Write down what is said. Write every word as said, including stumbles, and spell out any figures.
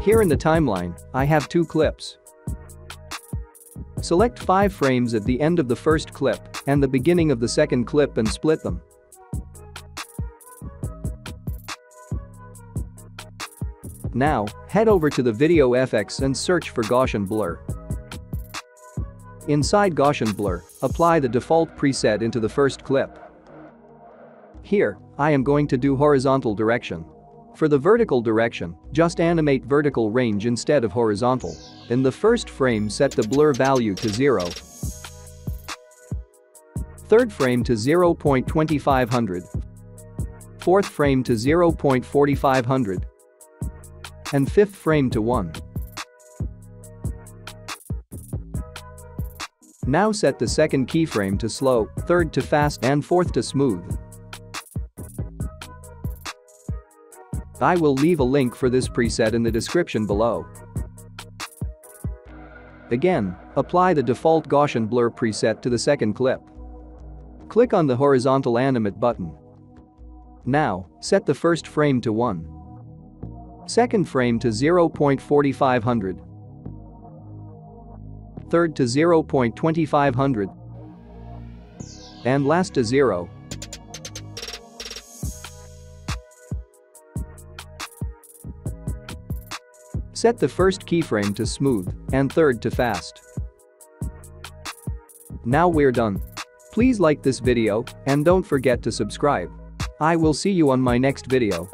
Here in the timeline, I have two clips. Select five frames at the end of the first clip and the beginning of the second clip and split them. Now, head over to the Video F X and search for Gaussian Blur. Inside Gaussian Blur, apply the default preset into the first clip. Here, I am going to do horizontal direction. For the vertical direction, just animate vertical range instead of horizontal. In the first frame, set the blur value to zero. Third frame to zero point two five hundred. Fourth frame to zero point four five hundred. And fifth frame to one. Now set the second keyframe to slow, third to fast and fourth to smooth. I will leave a link for this preset in the description below. Again, apply the default Gaussian Blur preset to the second clip. Click on the horizontal animate button. Now, set the first frame to one. Second frame to zero point four five hundred. Third to zero point two five hundred. And last to zero. Set the first keyframe to smooth and third to fast. Now we're done. Please like this video and don't forget to subscribe. I will see you on my next video.